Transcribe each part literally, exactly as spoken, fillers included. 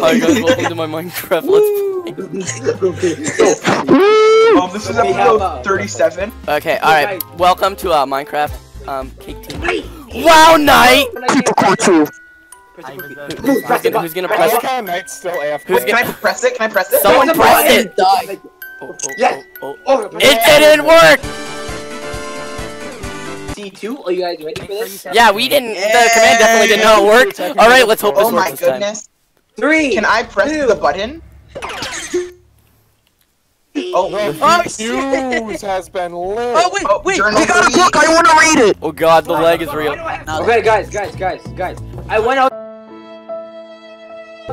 Hi guys, welcome to my Minecraft Let's Play. Okay, so, um, this is episode thirty-seven. Okay, alright, welcome to uh, Minecraft, um, Cake Team. Wow, Night! Who's gonna press it? Can I press it? Can I press it? Someone pressed it! Oh, oh, oh, oh. It didn't work! C two, are you guys ready for this? Yeah, we didn't, the command definitely didn't know it worked. Alright, let's hope this works this time. Oh my goodness. Three! Can I press two. the button? Oh, the fuse has been lit. Oh wait, oh, wait, we got a book, I wanna read it! Oh god, the lag is real. Okay guys, guys, guys, guys. I went out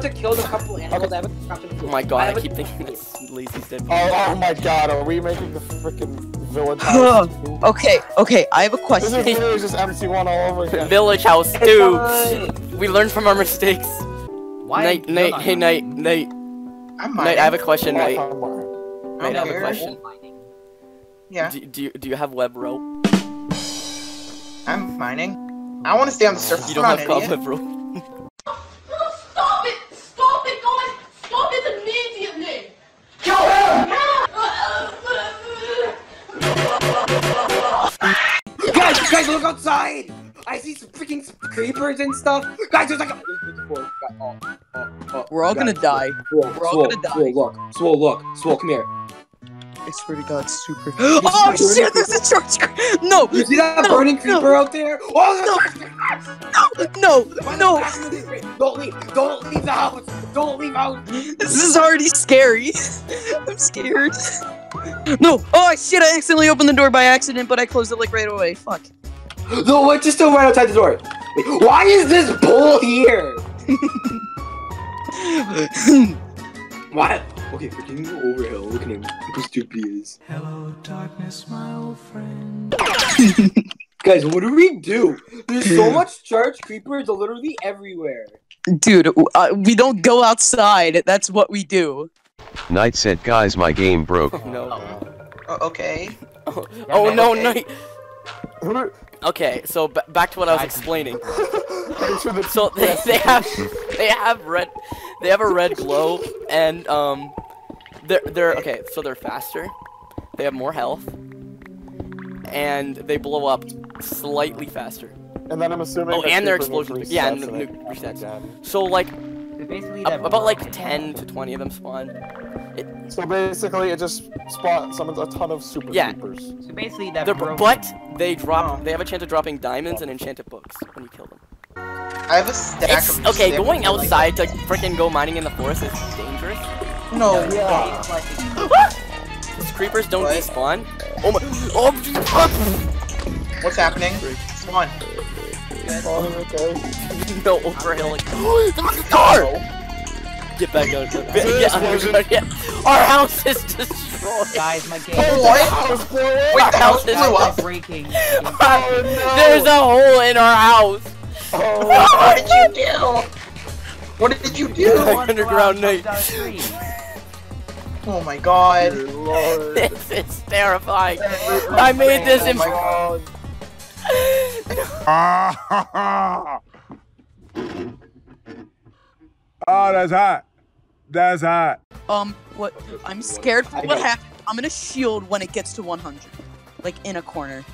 to kill a couple animals. I haven't craft them. Oh my god, I, I keep thinking that's Lazy's dead. Oh, oh my god, are we making the frickin' village house two? Okay, okay, I have a question. This is literally just M C one all over again. Village house two! We learned from our mistakes. Why Night, Night, hey on? Night, Night. I'm Night, I have a question, Night. I'm Night, I have a question. Yeah. Do, do, you, do you have web rope? I'm mining. I want to stay on the surface. You don't have web rope. Stop it! Stop it, guys! Stop it immediately! Kill him! Guys, guys, look outside! I see some freaking creepers and stuff. Guys, there's like a. Oh, oh, oh. We're all guys, gonna die. Swole, We're all Swole, gonna die. Swole, look, Swole, look, Swole, come here. I swear to God, Super. Oh shit! There's a charger. No. You see that no, burning creeper no. out there? Oh no! No! No! No! Don't leave! Don't leave the house! Don't leave out! This is already scary. I'm scared. No! Oh shit! I accidentally opened the door by accident, but I closed it like right away. Fuck. No, we're just still right outside the door. Wait, why is this bull here? What? Okay, we're getting to Overhill. Look at him. Look how stupid he is. Hello, darkness, my old friend. Guys, what do we do? There's so much church creepers literally everywhere. Dude, uh, we don't go outside. That's what we do. Night said, guys, my game broke. Oh, no. Oh, okay. Oh, oh no, okay. Night. Okay, so b back to what I was explaining. So they, they have they have red they have a red glow and um they're they're okay, so they're faster. They have more health and they blow up slightly faster. And then I'm assuming Oh, and their explosions. Yeah, and nuke resets. Like so like ab about like ten to twenty of them spawn. It, so basically, it just spawns some a ton of super yeah. creepers. So basically, that broke. But they drop. Oh. They have a chance of dropping diamonds oh. and enchanted books when you kill them. I have a stack it's, of. Okay, going outside like to freaking go mining in the forest is dangerous. No. no yeah. These creepers don't what? despawn. Oh my! Oh. What's happening? Spawn. Oh, okay. No Overhill. Like, there's a car. Get back out of the yeah, underground, yeah. Our house is destroyed! Guys, my game oh, is destroyed! Wait, our the house is what? breaking. Oh, no. There's a hole in our house! Oh, what did you do? What did you do? Underground Night. Oh my god. Lord. This is terrifying. I made this oh, in- my god. Oh, that's hot. That's hot. Um, what? I'm scared for what happens. I'm gonna shield when it gets to one hundred. Like, in a corner.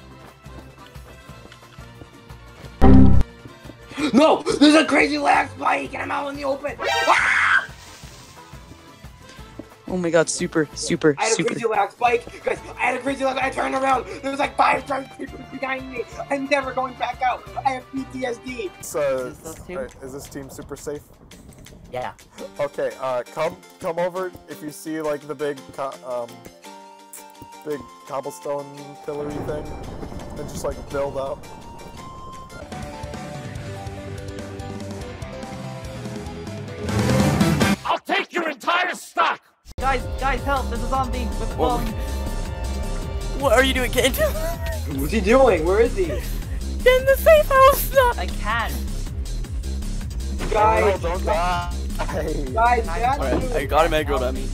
No! There's a crazy lag spike and I'm out in the open! Ah! Oh my god, super, super, super. I had super. a crazy lag spike. Guys, I had a crazy lag. I turned around. There was like five giant creepers behind me. I'm never going back out. I have P T S D. So, is this, right, is this team super safe? Yeah. Okay. Uh, come, come over if you see like the big, co um, big cobblestone pillory thing, and just like build up. I'll take your entire stock. Guys, guys, help! There's a zombie with a bomb. What are you doing, kid? What's he doing? Where is he? In the safe house. No. I can. Guys. Don't die. Guys, guys, right, I got him aggroed at me.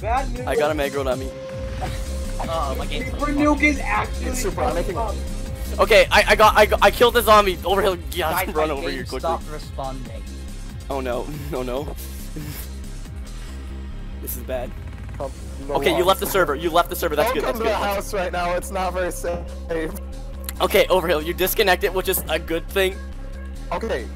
Bad news. I got him aggroed at me. Uh oh, my game's Super nuke is actually super Okay, I I got I got, I killed the zombie. Overhill, yeah, run over here quickly. Stop responding. Oh no, no no. This is bad. Okay, you left the server. You left the server. That's good. That's good. Welcome to the house right now. It's not very safe. Okay, Overhill, you disconnect it, which is a good thing. Okay.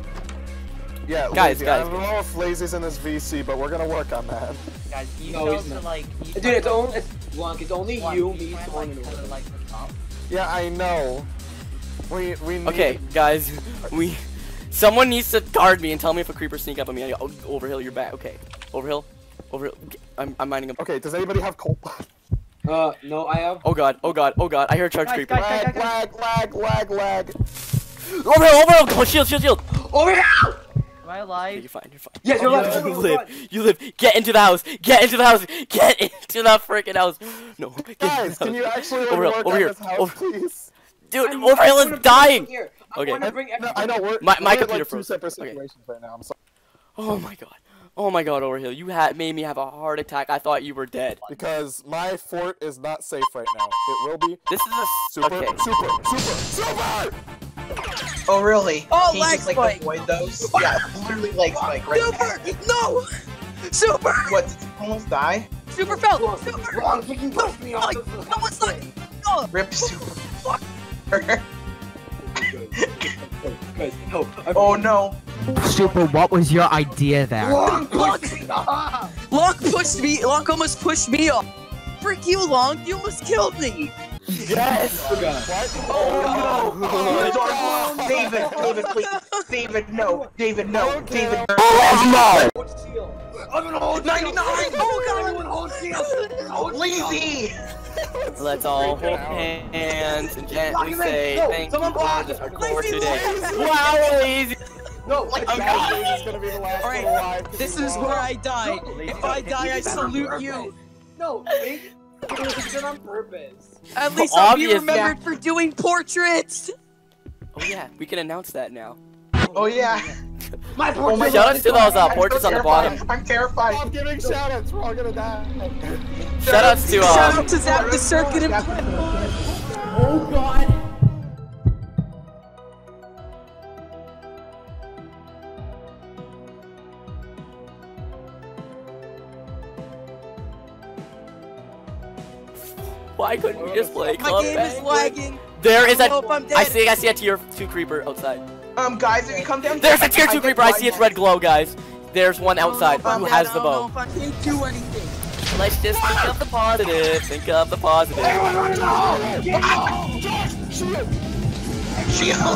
Yeah, guys, lazy. guys. I don't know if Lazy's in this V C, but we're gonna work on that. Guys, you no, to, like, you dude, it's only it's Lonk. It's only Lonk, you, me, Swan, like, like, yeah, I know. We we. Need okay, guys, we. Someone needs to guard me and tell me if a creeper sneak up on me. Oh, Overhill, you're back. Okay, Overhill, Overhill. I'm I'm mining him. Okay, does anybody have coal? Uh, no, I have. Oh god, oh god, oh god. I hear a charge guys, creeper. Guys, guys, lag, lag, lag, lag, lag. Overhill, Overhill, oh, shield, shield, shield. Overhill. Am I alive? Yeah, you're fine, you're fine. Yes, you're alive. Oh, you live. God. You live. Get into the house. Get into the house. Get into the freaking house. No. Get Guys, can house. you actually like, Overhill, work over on here. this house, over. please? Dude, I'm, Overhill I'm is dying. Here. Okay. I, bring no, I know. We're, my my we're computer like froze. Okay. Right now. I'm sorry. Oh my god. Oh my god, Overhill. You had made me have a heart attack. I thought you were dead. Because my fort is not safe right now. It will be. This is a super, okay. super, super, super. Oh really? Oh, Can lag just, like, spike. Avoid those? Yeah, literally lag spike right Super! Now. No! Super! What? Did you almost die? Super fell. Super. Wrong. You can push me off. No, it's not. No. Rip Super. Fuck. Guys, no. I'm oh no. Super, what was your idea there? Lonk pushed me off. Lonk pushed me. Lonk almost pushed me off. Frick you, Lonk. You almost killed me. Yes! Oh, God. Oh, no! Oh, no. David, David, please. David, no. David, no. David, no. Oh, no! I'm an old ninety-nine! Oh, God, I'm an old seal! Lazy! Let's all hold hands and gently say thank you for this record today. Wow, Lazy! No, like, I'm not! Alright, this is where I die. If I die, I salute you. No, Lazy. On purpose. At least I'll be remembered yeah. for doing portraits! Oh yeah, we can announce that now. Oh yeah! My portrait! Oh my shout outs to those uh, portraits so on the bottom. I'm terrified. I'm giving shout outs, we're all gonna die. Shout outs to uh... Shout out to Zap the Circuit and... Oh god! Why couldn't we just play Club Bang? My game is lagging. There is a. I hope I'm dead. I see. I see a tier two creeper outside. Um, guys, if you come down. There's a tier two creeper. I see its red glow, guys. There's one outside. Who has the bow? I don't know if I can do anything. Let's just think of the positive. Think of the positive. Oh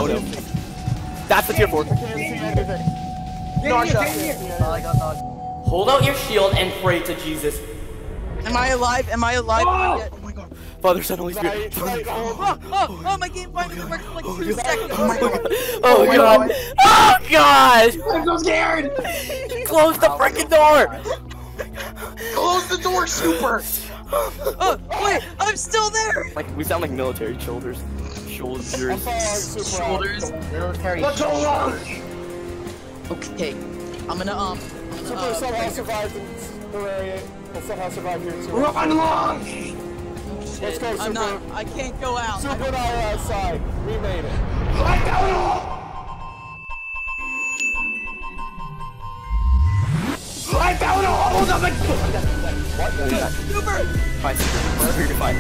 no. That's the tier four. Hold out your shield and pray to Jesus. Am I alive? Am I alive? Father, Son, Holy Spirit. Oh, oh, oh, my game finally worked for like oh, two god. seconds. Oh my god. Oh god. Oh god. I'm so scared. Close the freaking door. Close the door, Super. Oh, wait, I'm still there. Like we sound like military shoulders. Shoulders. Shoulders. Military. Let's go long. Okay, I'm gonna um. Super uh, somehow survived in Terraria. I somehow survived here too. Run long. Let's go, Super. I'm not, I can't go out. Super and I are outside. We made it. I got it all! I got it all! Hold up! I got it! Super! Fine, Super. You're fine.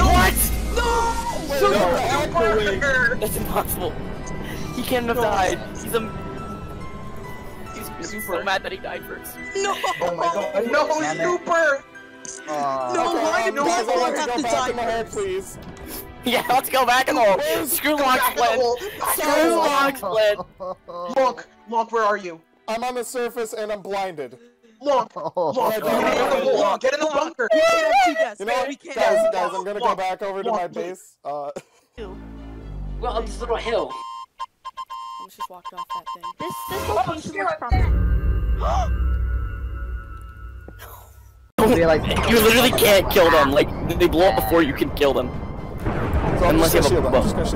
What? No! Super! No, Super! That's impossible. He can't have no. died. He's a... He's Super. so mad that he died first. No! Oh my god. No, Damn Super! It. Uh, no, okay, why did no one have to, to die first? Please. Yeah, let's go back in the hole. Screw Lonk Split. Screw Lonk Split. Lonk, Lonk, where are you? I'm on the surface and I'm blinded. Lonk, Lonk, oh, get in the bunker. We can't have two deaths. You know what, guys, guys, guys, I'm gonna Lonk. go back over to Lonk. my base. Uh. Well, on this little hill. I almost just walked off that thing. This, this location was from. They, like, you literally can't kill them. Like they blow up before you can kill them. So Unless you have a buff. Guys,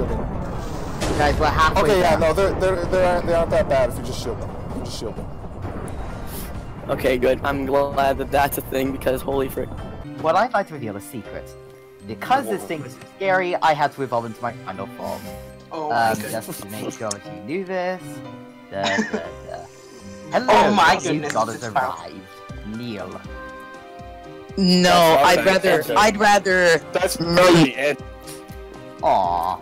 we're halfway. Okay, down. yeah, no, they're they're they aren't they aren't that bad if you just shield them. If you just shield them. Okay, good. I'm glad that that's a thing because holy frick. What I'd like to reveal is secret. Because Whoa. this thing was scary, I had to evolve into my final form. Oh, um, just to make sure you knew this. Da, da, da. Hello. Oh my goodness! Got it arrived. Neil. No, I'd rather. I'd rather. That's me. Aw.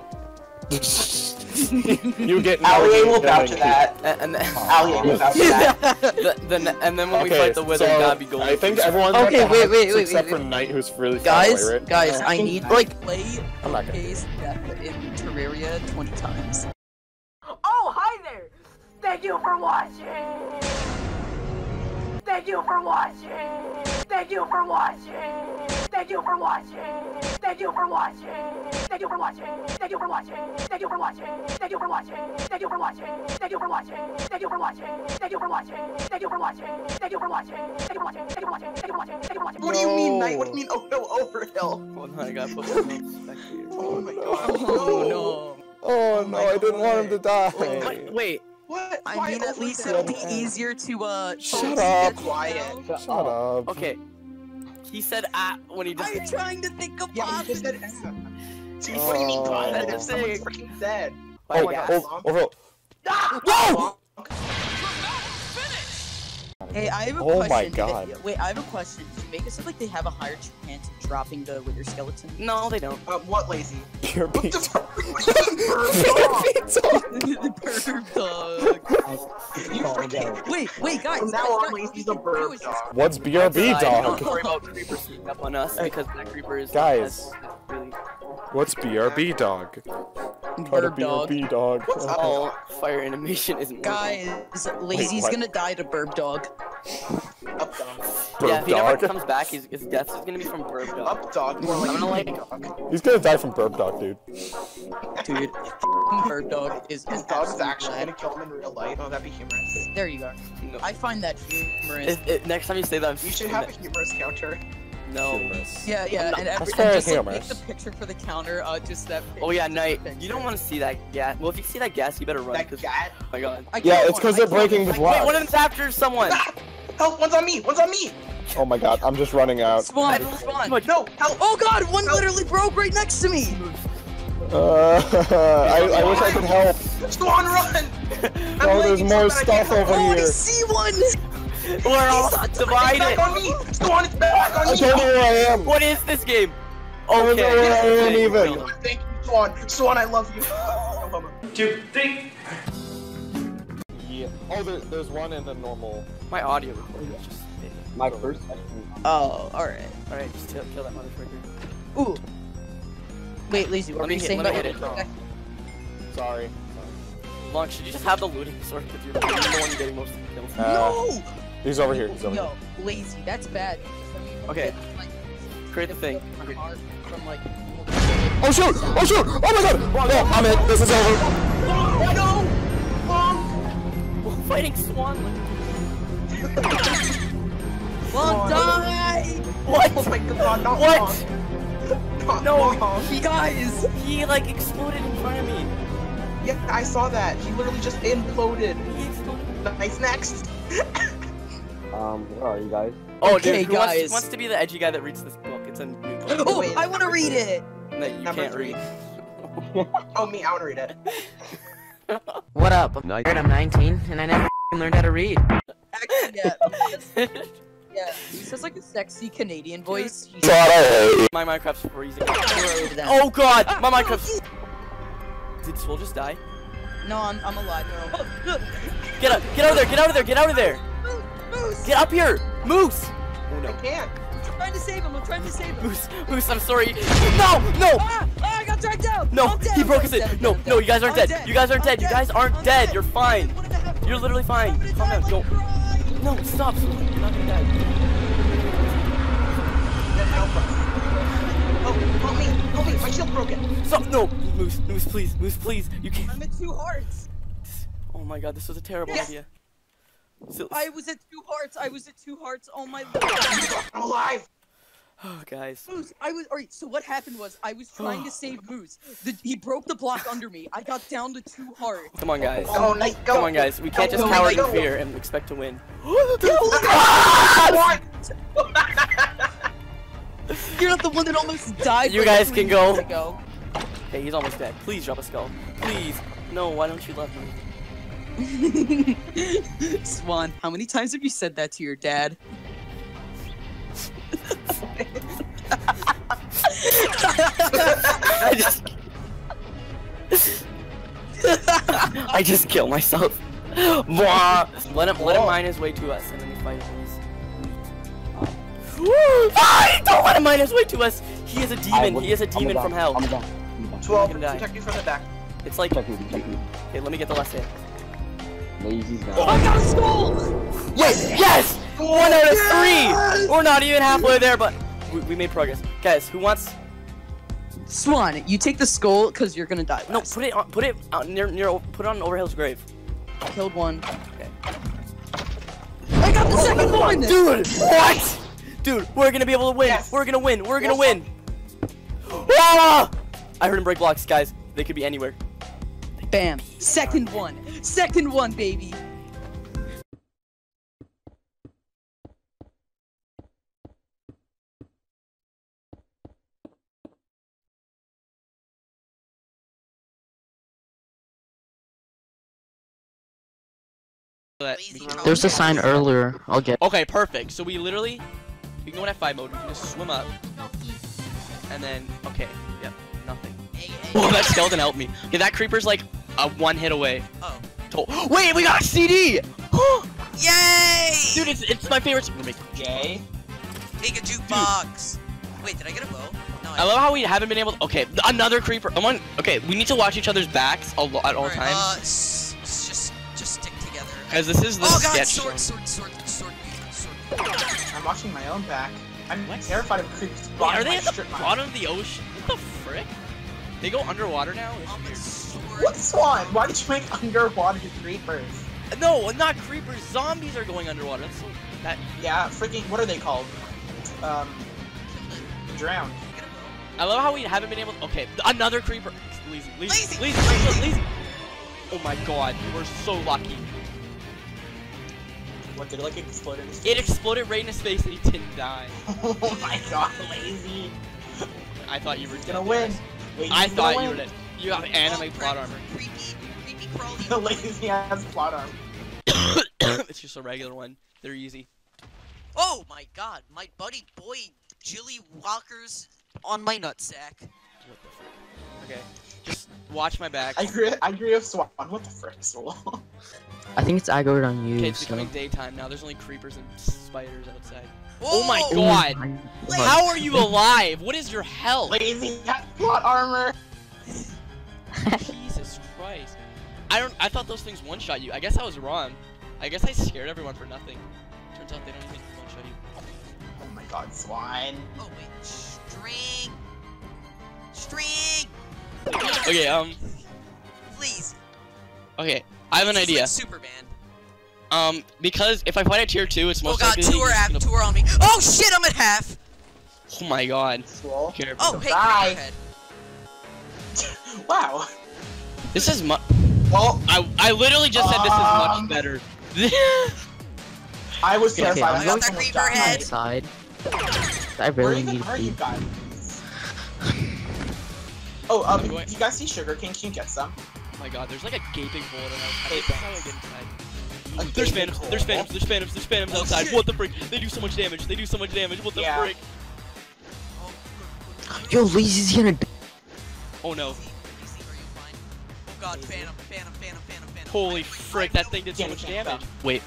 You get. Allie will vouch for that. And then Allie will vouch for that. Then and then when we fight the Wither, that'd be gold. I think everyone's okay. Wait, wait, wait, except for Night, who's really guys. Guys, I need like play case death in Terraria twenty times. Oh, hi there. Thank you for watching. Thank you for watching. Thank you for watching. Thank you for watching. Thank you for watching. Thank you for watching. Thank you for watching. Thank you for watching. Thank you for watching. Thank you for watching. Thank you for watching. Thank you for watching. Thank you for watching. Thank you for watching. Thank you for watching. Thank you for watching. Thank you for watching. Thank you for watching. Thank you for watching. What do you mean, Night? What do you mean? Oh no, Overhill. I got Oh my god. Oh no. Oh no, I didn't want him to die. Wait. What? I Why mean, at least it'll be easier to, uh... Shut up! Quiet. Shut up. Okay. He said, ah, when he just... I'm trying to think of yeah, he just said, ah. Dude, oh. What do you mean, God? That's what someone freaking said. Oh, my God. Oh, oh, ah! Whoa! Hey, I have a oh question. Oh my God. They, wait, I have a question. Did you make it sound like they have a higher chance of dropping the Wither skeleton? No, they don't. Uh, what, Lazy? Pure beat dog. The burp dog. You freaking... Wait, wait, guys. From now on, Lazy's a burp dog. What's B R B dog? Don't worry about creeper sneaking up on us because that creeper is... Guys. What's B R B dog? Burb B R B dog. What's up? Oh, fire animation isn't... Guys, Lazy's wait, gonna die to burp dog. Up dog. Burp yeah, if he dog? Never comes back, his, his death is gonna be from burp dog. Up dog, more like, I'm gonna like dog. He's gonna die from burp dog, dude. Dude, burp dog is his dog's actually gonna kill him in real life. Oh, that'd be humorous. There you go. No. I find that humorous. It, it, next time you say that, I'm you should have a humorous counter. No. Humorous. Yeah, yeah, and, every, and just like, make the picture for the counter, uh, just that picture. Oh yeah, Night, you don't want to see that gas. Well, if you see that gas, you better run. That gas? Oh my god. Yeah, it's because they're breaking the block. Wait, one of them's after someone! Ah! Help, one's on me, one's on me! Oh my god, I'm just running out. Spawn, spawn! No, help! Oh god, one help. Literally broke right next to me! Uh, I, I wish I could help. Spawn, run! Oh, there's more stuff over oh, here. I see one! We're all divided! Swan, it's back on me! I don't know where I am! What is this game? Oh, okay. I don't know where I am even! No, thank you, Swan! Swan, I love you! One, two, three! Yeah. Oh, there, there's one in the normal... My audio recording is just... My first... Oh, alright. Alright, just kill, kill that motherfucker. Ooh! Wait, Lazy, what are you saying about it? Sorry. Sorry. Lonk, should you just have the looting sword because you're the one getting most of the kills? No! He's over here, he's over no, here. Lazy, that's bad. Okay. Create the thing. Oh shoot! Oh shoot! Oh my god! No, I'm in! This is over! Oh no! Lonk! We're fighting Swanlet. Lonk, die! What? Oh my god, not what? Long. No, long. He, guys! He like exploded in front of me. Yeah, I saw that. He literally just imploded. He exploded. Nice, next! Um, where are you guys? Oh, okay, dude, guys. Who wants, wants to be the edgy guy that reads this book? It's a new book. Oh, wait, I want to read it! No, you Number can't three. read. Oh, me, I want to read it. What up? I'm nineteen, I'm nineteen and I never learned how to read. Actually, yeah. Yeah, he says like a sexy Canadian voice. God, my Minecraft's freezing. Oh, God! My Minecraft's... Did Swole just die? No, I'm, I'm alive. No. Get up! Get out of there! Get out of there! Get out of there! Moose! Get up here! Moose! Oh, no. I can't. I'm trying to save him. I'm trying to save him. Moose, Moose, I'm sorry. No! No! Ah, ah, I got dragged down! No, he broke his head. No, no, you guys aren't dead. dead. You guys aren't dead. dead. You guys aren't I'm dead. dead. You're fine. You're literally fine. Calm down. Don't. No, stop. You're not gonna die. Then help us. Oh, help me. Help me. My shield's broken. Stop. No. Moose, Moose, please. Moose, please. You can't. I'm at two hearts. Oh my god, this was a terrible yes. idea. So, I was at two hearts. I was at two hearts. Oh my god! I'm alive. Oh, guys. Moose, I was. All right. So what happened was I was trying to save Moose. The, he broke the block under me. I got down to two hearts. Come on, guys. Oh, Night, go. Come on, guys. We can't just no, cower no, in fear and expect to win. No, you're not the one that almost died. You guys can go. Ago. Hey, he's almost dead. Please drop a skull. Please. No. Why don't you love me? Swan, how many times have you said that to your dad? I just... I just kill myself. Let him, let him mine his way to us, and then we fight him. Ah, don't let him mine his way to us. He is a demon. He is a demon from hell. I'm down. twelve. Protect me from the back. It's like. Check me, check me. Okay, let me get the last hit. Lazy's down. Oh, I got a skull! Yes, yes. Oh, One out of yes! three. We're not even halfway there, but we, we made progress, guys. Who wants? Swan, you take the skull because you're gonna die. Last. No, put it on, put it out near, near, put it on Overhill's grave. Killed one. Okay. I got the oh, second oh, one, dude. What? Dude, we're gonna be able to win. Yes. We're gonna win. We're gonna yes. win. Ah! I heard him break blocks, guys. They could be anywhere. Bam! Second one. Second one, baby. There's a sign earlier. I'll get. Okay, perfect. So we literally, we can go in F five mode. We can just swim up, and then okay, yep, nothing. Oh, that skeleton helped me. Okay, that creeper's like a one hit away. Oh. To Wait, we got a C D. Yay! Dude, it's it's my favorite. Yay! Make a jukebox. Wait, did I get a bow? No. I, I love how we haven't been able. To okay, another creeper. I'm on. Okay, we need to watch each other's backs a lot at all, all right, times. Uh, s just just stick. Because this is the oh god, sketch sword, sword, sword, sword, sword, sword. I'm watching my own back. I'm what? terrified of creeps. Wait, are they at the bottom of the ocean? What the frick? They go underwater now? Um, what Swan? Why did you make underwater creepers? No, not creepers. Zombies are going underwater. That's so, that... Yeah, freaking, what are they called? Um, drowned. I love how we haven't been able to- Okay, another creeper. Lazy, lazy, lazy, lazy, lazy. lazy. Oh my god, you were so lucky. What, did it like explode in his face? It exploded right in his face and he didn't die. Oh my god, Lazy. I thought you were dead. Gonna win. Lazy's I thought you win. were dead. You have anime plot armor. Creepy, creepy crawly. The Lazy has plot armor. It's just a regular one. They're easy. Oh my god, my buddy boy Jilly Walker's on my nutsack. What the frick? Okay, just watch my back. I agree, I agree with Swan. What the frick, Swole? I think it's aggroed on you. Okay, it's becoming so. daytime now. There's only creepers and spiders outside. Whoa! Oh my god! Ooh, how are you alive? What is your health? Lazy has plot armor. Jesus Christ! I don't. I thought those things one-shot you. I guess I was wrong. I guess I scared everyone for nothing. Turns out they don't even one-shot you. Oh my god, Swine! Oh wait, string, string. Okay, um. Please. Okay. I have an this idea. Like Superman. Um, because if I fight at tier two, it's most likely. Oh god, two are at, gonna... two are on me. Oh shit, I'm at half. Oh my god. Cool. Oh hey, bye. Wow. This is much. Well, I I literally just um, said this is much better. I was terrified. Okay, I got that creeper head. Side. I really need to eat. Oh, um, do you guys see sugar cane? Can you get some? Oh my god, there's like a gaping hole in our house. There's phantoms, there's phantoms, there's phantoms, there's phantoms oh, outside. Shit. What the frick? They do so much damage, they do so much damage. What the yeah. frick? Yo, Lazy's gonna. Oh no. Oh god, phantom, phantom, phantom, phantom, phantom. Holy frick, that thing did so much damage. Wait.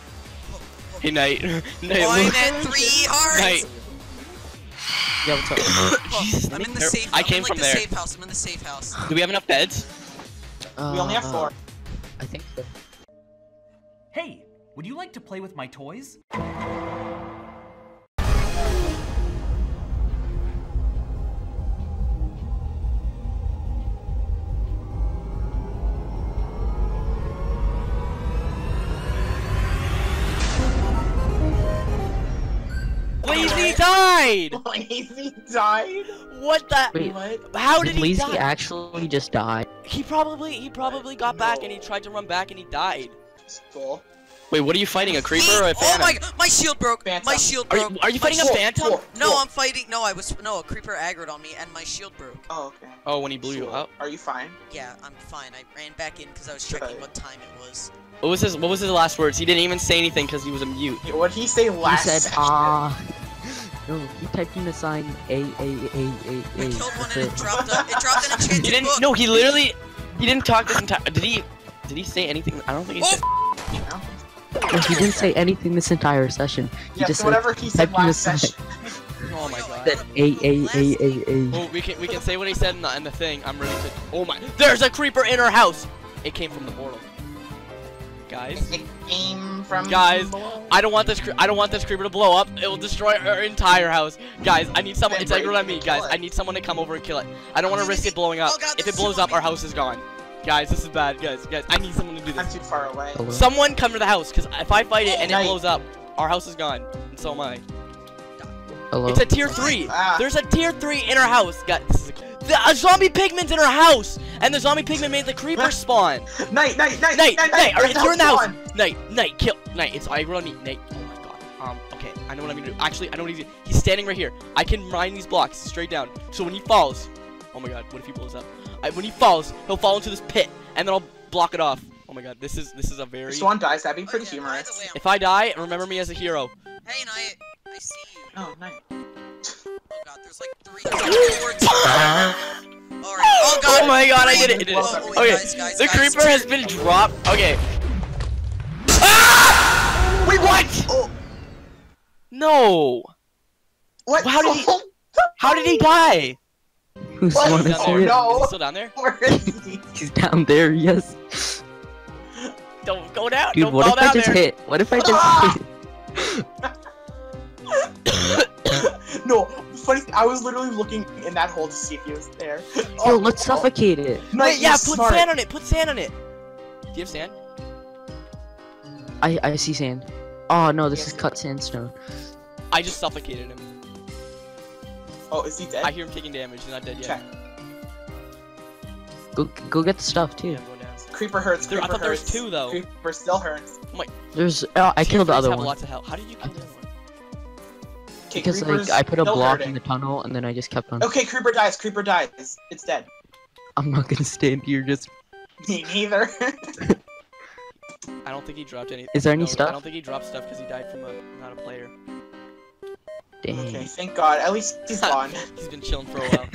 Hey, Night. Night, three hearts! Night. Yeah, what's up? Jesus, I'm in the safe house. I came from there. I'm in the safe house. Do we have enough beds? We uh, only have four. I think so. Hey, would you like to play with my toys? Lazy died! Lazy died? What the? Wait, what? How did, did he Lazy die? actually just die? He probably, he probably got no. back and he tried to run back and he died. Cool. Wait, what are you fighting? A creeper me? or a phantom? Oh my! My shield broke. Phantom. My shield broke. Are you, are you fighting my a phantom? Four, four, no, four. I'm fighting. No, I was. No, a creeper aggroed on me and my shield broke. Oh, okay. Oh, when he blew Swole. you up. Are you fine? Yeah, I'm fine. I ran back in because I was checking okay. what time it was. What was his? What was his last words? He didn't even say anything because he was a mute. What did he say last? He said, "Ah." No, he typed in the sign A A A A A. I killed one and it dropped. A, it dropped an enchanted didn't, book. No, he literally. He didn't talk this entire. Did he? Did he say anything? I don't think he oh, said. You know? No, he didn't say anything this entire session. He yeah, just so whatever he said last session. Oh my god. That a a a a a. Well, we can we can say what he said in the, in the thing. I'm ready to. Oh my! There's a creeper in our house. It came from the portal. Guys. It came from. Guys, below. I don't want this. I don't want this creeper to blow up. It will destroy our entire house. Guys, I need someone. It's aggroed on me, guys. I need someone to come over and kill it. I don't want to risk it blowing up. Oh god, if it blows up, our house is gone. Guys, this is bad. Guys, guys, I need someone to do this. I'm too far away. Someone come to the house, because if I fight it and Night. it blows up, our house is gone. And so am I. Hello? It's a tier three. Ah. There's a tier three in our house. Guys, this is a, the, a zombie pigment's in our house. And the zombie pigment made the creeper spawn. Night, Night, Night, Night, Night. Night. Alright, you're in the house. On. Night, Night, kill. Night, it's aggro on me. Night. Oh my god. Um, okay, I know what I'm going to do. Actually, I know what he's doing. He's standing right here. I can mine these blocks straight down. So when he falls. Oh my god, what if he blows up? I, when he falls, he'll fall into this pit, and then I'll block it off. Oh my god, this is this is a very... If Swan dies, that'd be pretty okay, humorous. Way, if I die, remember me as a hero. Hey, Night, I see you. Oh, Night. Oh god, there's like three... Alright, oh god! Oh my god, I did it, I did it. Oh, oh, wait, okay, guys, guys, the guys, creeper guys. has been dropped. Okay. Ah! Wait, what? Oh. No. What? How did he... How did he die? Who's what? Down oh, no. Is he still down there? Where is he? He's down there, yes. Don't go down. Dude, Don't what fall if down I just there. hit? What if I just ah! hit? No, funny thing, I was literally looking in that hole to see if he was there. Yo, oh, let's oh. suffocate it. No, Wait, yeah, put smart. sand on it. Put sand on it. Do you have sand? I I see sand. Oh no, this is cut sandstone. I just suffocated him. Oh, is he dead? I hear him taking damage. He's not dead yet. Check. Go, go get the stuff too. Yeah, creeper hurts. Creeper there, I thought there was two though. Creeper still hurts. Oh my. There's. Oh, I killed the other have one. Lots of health. How did you kill the other one? Okay, because like I put a block hurting. in the tunnel and then I just kept on. Okay, creeper dies. Creeper dies. It's dead. I'm not gonna stand here just. Me neither. I don't think he dropped any. Is there any no, stuff? I don't think he dropped stuff because he died from a not a player. Dang. Okay, thank god, at least he's gone. He's been chilling for a while.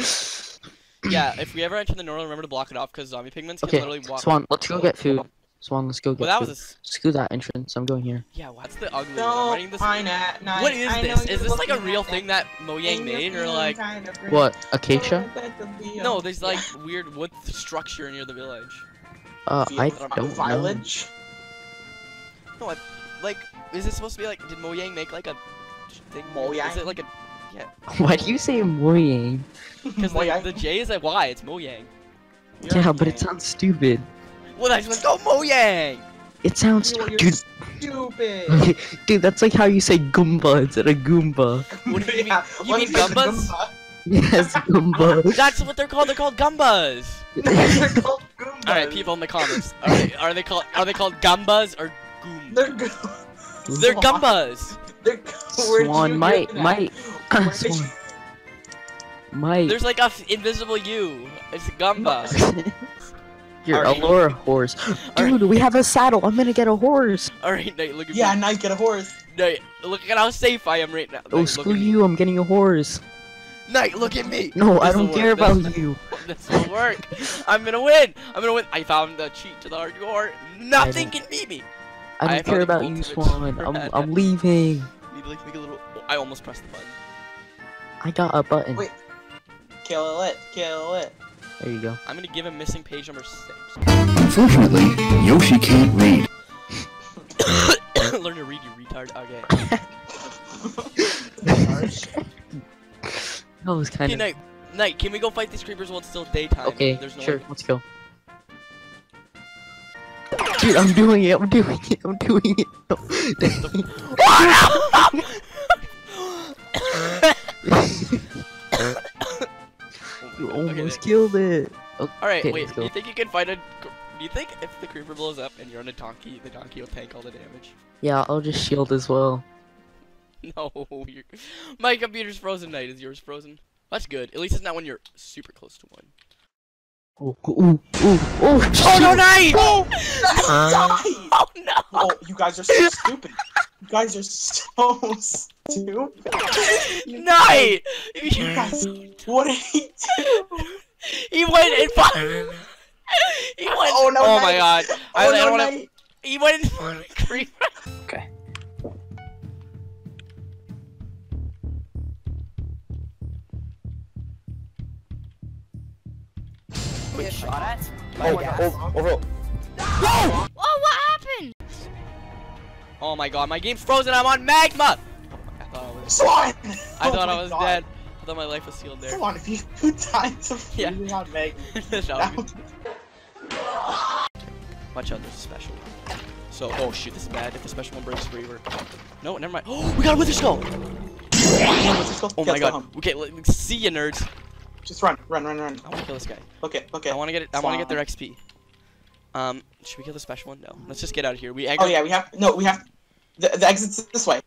Yeah, if we ever enter the normal, remember to block it off because zombie pigments can okay. literally walk- Swan, let's go get food. Swan, let's go get well, that food. Was a... Screw that entrance, I'm going here. Yeah, what's the ugly no, one? This I not, not, what is I this? Is this like a real thing that Mojang made or like- What, acacia? No, there's like weird wood structure near the village. Uh, I don't village? know. No, I, like, is this supposed to be like, did Mojang make like a- Thing. Mojang? Is it like a... Yeah. Why do you say Mojang? Because like, the J is a Y, it's Mojang. You're yeah, Mojang. but it sounds stupid. Well, I just go Mojang! It sounds... Yo, dude. Stupid! Dude, that's like how you say Goomba instead of Goomba. What do you mean? Yeah. You what mean Goombas? Goomba? Yes, Goombas. That's what they're called, they're called Gumbas! They're called Goombas! Alright, people in the comments. Alright, are they called Are they called Gumbas or Goombas? They're Goombas. They're Gumbas! Swan, Might, Might, Swan, Might. There's like a f invisible you. It's Gumba. You're right. Allure a horse. Dude, right. we have a saddle. I'm gonna get a horse. Alright, Night, look at yeah, me. Yeah, Night, get a horse. Night, look at how safe I am right now. Night, oh, screw you, I'm getting a horse. Night, look at me. No, this I don't care work. about this, you. This will work. I'm gonna win. I'm gonna win. I found the cheat to the hardcore. Nothing can beat me. I don't I care about you, Swan. I'm, I'm leaving. Need to like make a little. I almost pressed the button. I got a button. Wait. Kill it. Kill it. There you go. I'm gonna give him missing page number six. Unfortunately, Yoshi can't read. Learn to read, you retard. Okay. That was kind okay, of. Night, Night. Can we go fight these creepers while it's still daytime? Okay. There's no sure. Way. Let's go. Dude, I'm doing it, I'm doing it, I'm doing it. No. You almost okay, killed it. Okay, Alright, wait, do you think you can find a Do you think if the creeper blows up and you're on a donkey, the donkey will tank all the damage? Yeah, I'll just shield as well. No, you're... my computer's frozen. Night, is yours frozen? That's good. At least it's not when you're super close to one. Ooh, ooh, ooh, ooh. Oh, oh no, Night! Oh, uh... oh no! Oh, you guys are so stupid. You guys are so stupid. Night! You guys, what did he do? He went and fought. He went. Oh no! Oh Night. My god! Oh, I, no, I don't wanna... He went. And... okay. Get shot at? Oh, oh, overhill. Oh! Oh, what happened? Oh my god, my game's frozen. I'm on magma. Oh my, I thought I was. Swan! I thought oh I was god. dead. I thought my life was sealed there. Come on, if you died to freezing yeah. on magma. That would... Watch out, there's a special. So, oh shoot, this is bad. If the special one breaks free, we're. No, never mind. Oh, we got a wither skull. Oh my god. Okay, see ya, nerds. Just run, run, run, run. I want to kill this guy. Okay, okay. I want to get it. I want to get their X P. Um, should we kill the special one? No. Let's just get out of here. We. Oh yeah, we have. No, we have. The, the exit's this way.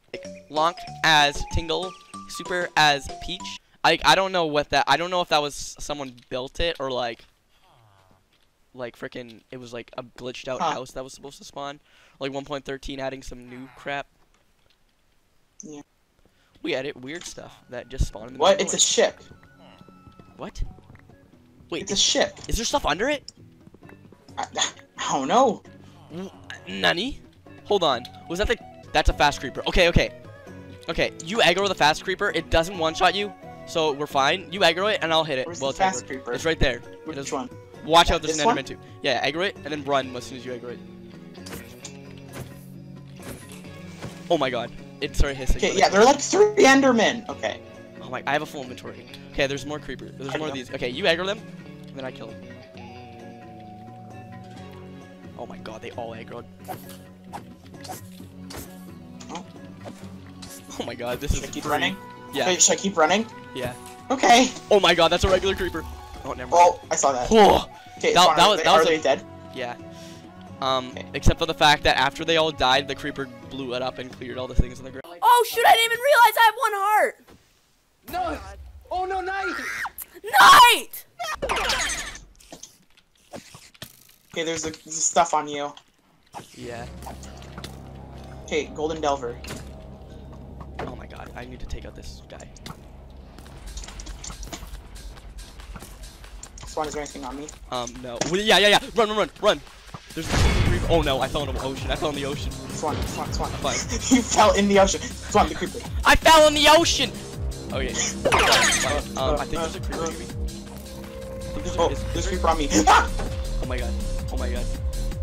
Lonk as Tingle, Super as Peach. I I don't know what that. I don't know if that was someone built it or like. Like freaking, it was like a glitched out huh. house that was supposed to spawn. Like one point thirteen adding some new crap. Yeah. We added weird stuff that just spawned in the What? It's a ship. What? Wait, it's a ship. Is there stuff under it? I, I don't know. Nanny? Hold on. Was that the? That's a fast creeper. Okay, okay, okay. You aggro the fast creeper. It doesn't one-shot you, so we're fine. You aggro it, and I'll hit it. Where's the fast creeper? It's right there. Which it one? Watch yeah, out, there's an enderman too. Yeah, aggro it, and then run as soon as you aggro it. Oh my god, it started hissing. Okay, yeah, there are like three endermen. Okay. Like I have a full inventory. Okay, there's more creepers. There's more of these. Okay, you aggro them, and then I kill them. Oh my god, they all aggroed. Oh, oh my god, this should is. Should I keep free. running? Yeah. Okay, should I keep running? Yeah. Okay. Oh my god, that's a regular creeper. Oh, never mind. Oh, I saw that. Oh. Okay, that, that was they, that was. Are a, they dead? Yeah. Um, okay. Except for the fact that after they all died, the creeper blew it up and cleared all the things on the ground. Oh shoot! I didn't even realize I have one heart. No! Oh no, Night! Night! Okay, there's, a, there's stuff on you. Yeah. Okay, Golden Delver. Oh my god, I need to take out this guy. Swan, is there anything on me? Um, no. Yeah, yeah, yeah! Run, run, run, run! There's the oh no, I fell in the ocean. I fell in the ocean. Swan, Swan, Swan. Fine. You fell in the ocean. Swan, the creeper. I fell in the ocean! Oh yeah. um, I think there's a creeper on me. There's a, oh, there's a creeper on me. Oh my god. Oh my god.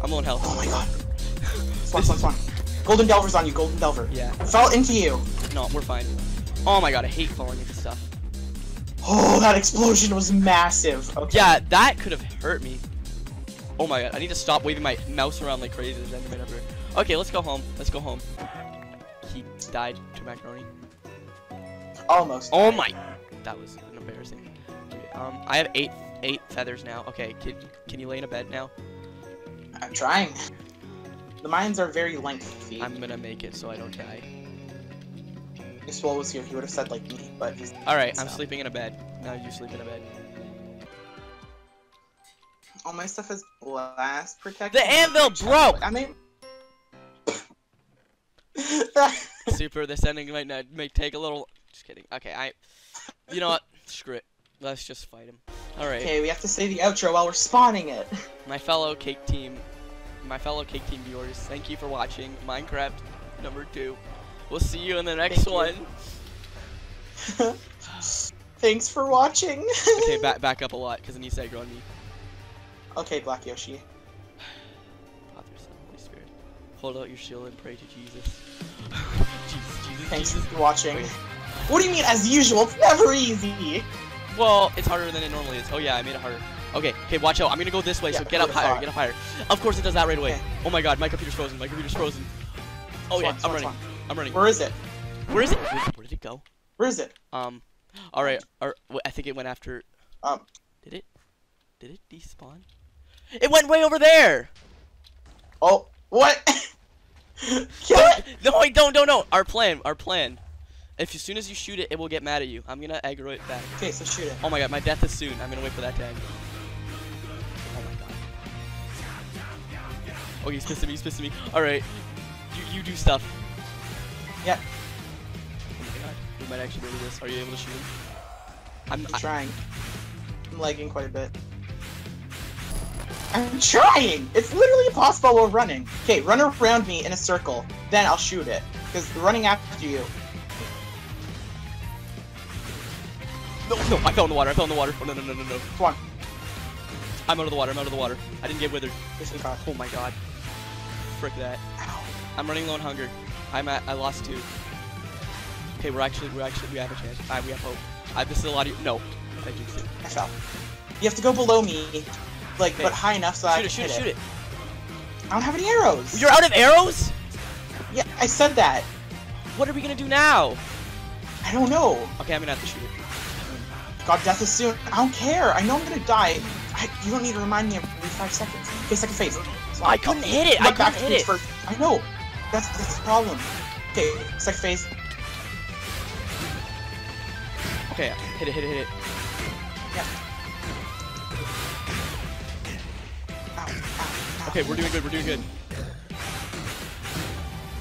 I'm low on health. Oh my god. Swan, Swan, Swan. Golden Delver's on you. Golden Delver. Yeah. Fell into you. No, we're fine. Oh my god, I hate falling into stuff. Oh, that explosion was massive. Okay. Yeah, that could have hurt me. Oh my god, I need to stop waving my mouse around like crazy. There's enderman everywhere. Okay, let's go home. Let's go home. He died to macaroni. Almost. Oh my! That was an embarrassing. Um, I have eight eight feathers now. Okay, can can you lay in a bed now? I'm trying. The mines are very lengthy. I'm gonna make it so I don't die. If Swole was here, he would have said like me, but he's. All right, so. I'm sleeping in a bed. Now you sleep in a bed. All my stuff is blast protected. The anvil broke. I mean. Super, this ending might not may take a little. Just kidding. Okay, I. You know what? Screw it. Let's just fight him. Alright. Okay, we have to say the outro while we're spawning it. My fellow Cake Team. My fellow Cake Team viewers, thank you for watching Minecraft number two. We'll see you in the next thank one. Thanks for watching. Okay, back, back up a lot because it needs aggro on me. Okay, Black Yoshi. Father, Son, Holy Spirit. Hold out your shield and pray to Jesus. Jesus, Jesus, Thanks Jesus. for watching. Wait. What do you mean, as usual? It's never easy! Well, it's harder than it normally is. Oh yeah, I made it harder. Okay, okay, watch out. I'm gonna go this way, yeah, so get up higher, hard. get up higher. Of course it does that right away. Okay. Oh my god, my computer's frozen, my computer's frozen. Oh yeah, I'm running, I'm running. Where is it? Where is it? Where did it go? Where is it? Um, alright, I think it went after... Um. Did it? Did it despawn? It went way over there. Oh, what? Kill it. No, wait, don't, don't, no. Our plan, our plan. If as soon as you shoot it, it will get mad at you. I'm gonna aggro it back. Okay, so shoot it. Oh my god, my death is soon. I'm gonna wait for that tag. Oh my god. Okay, he's pissing me, he's pissing me. Alright. You, you do stuff. Yeah. Oh my god. We might actually do this. Are you able to shoot him? I'm, I'm trying. I'm lagging quite a bit. I'm trying! It's literally impossible while running. Okay, run around me in a circle. Then I'll shoot it. Because running after you. No, no, I fell in the water, I fell in the water. Oh, no, no, no, no, no. Come on. I'm out of the water, I'm out of the water. I didn't get withered. Oh my god. Frick that. Ow. I'm running low on hunger. I'm at, I lost two. Okay, we're actually, we're actually, we have a chance. Alright, we have hope. I, this is a lot of you. No. Thank you. I fell. You have to go below me. Like, okay. But high enough so shoot I can it, shoot hit it. Shoot it, shoot it. I don't have any arrows. You're out of arrows? Yeah, I said that. What are we gonna do now? I don't know. Okay, I'm gonna have to shoot it. God, death is soon. I don't care. I know I'm gonna die. I, you don't need to remind me every five seconds. Okay, second phase. So I, I couldn't hit it. I couldn't hit it. First. I know. That's that's the problem. Okay, second phase. Okay, hit it, hit it, hit it. Yeah. Ow, ow, ow. Okay, we're doing good. We're doing good.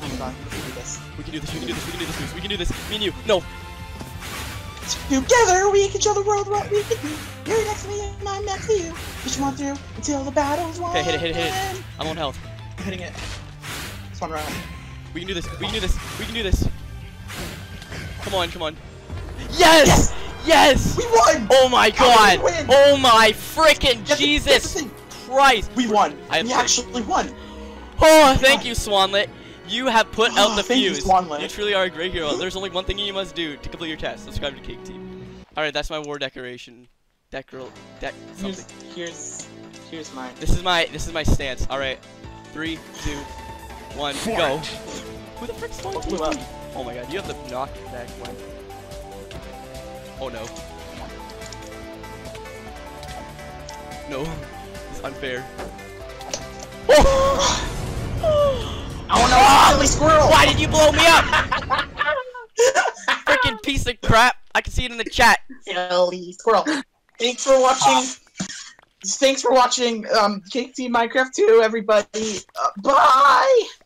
Oh my god, we can do this. We can do this. We can do this. We can do this. We can do this. Me and you. No. Together we can show the world what we can do. You're next to me and I'm next to you. Push on through until the battle's won. Okay, hit it, hit it, hit it. I'm on health. I'm hitting it. It's one round. We can do this. We can do this. We can do this. Come on, come on. Yes! Yes! Yes! We won! Oh my god! Oh my freaking Jesus Christ! We won. I we actually won. Oh, thank you, Swanlet. You have put out the fuse. You, you truly are a great hero. There's only one thing you must do to complete your task. Subscribe to Cake Team. Alright, that's my war decoration. Decor deck something. Here's, here's here's mine. This is my this is my stance. Alright. Three, two, one, Four. go. Who the frick's going to up? Oh my god, you have the knock back one. Oh no. No. It's unfair. Oh! I don't know, oh, silly squirrel! Why did you blow me up? Freaking piece of crap! I can see it in the chat. Silly squirrel. Thanks for watching. Thanks for watching. Um, Cake Team Minecraft two, everybody. Uh, bye.